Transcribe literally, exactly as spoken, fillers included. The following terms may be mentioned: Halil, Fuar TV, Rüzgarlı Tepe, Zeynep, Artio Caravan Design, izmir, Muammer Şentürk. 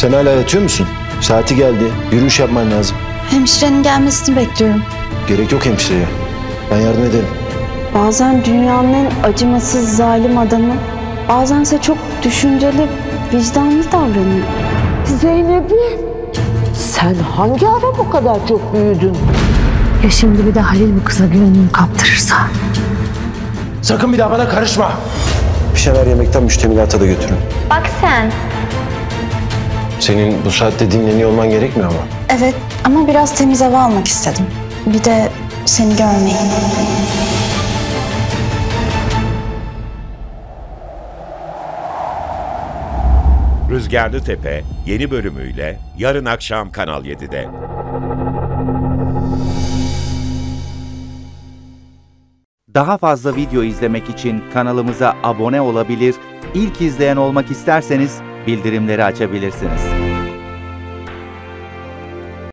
Sen hala yatıyor musun? Saati geldi. Yürüyüş yapman lazım. Hemşirenin gelmesini bekliyorum. Gerek yok hemşireye. Ben yardım ederim. Bazen dünyanın en acımasız zalim adamı, bazense çok düşünceli, vicdanlı davranıyor. Zeynep'im, sen hangi ara bu kadar çok büyüdün? Ya şimdi bir de Halil bu kıza gönlünü kaptırırsa? Sakın bir daha bana karışma. Bir şeyler yemekten müştemilata da götürün. Bak sen. Senin bu saatte dinleniyor olman gerekmiyor ama. Evet ama biraz temiz hava almak istedim. Bir de seni görmeyi. Rüzgarlı Tepe yeni bölümüyle yarın akşam Kanal yedi'de. Daha fazla video izlemek için kanalımıza abone olabilir, ilk izleyen olmak isterseniz bildirimleri açabilirsiniz.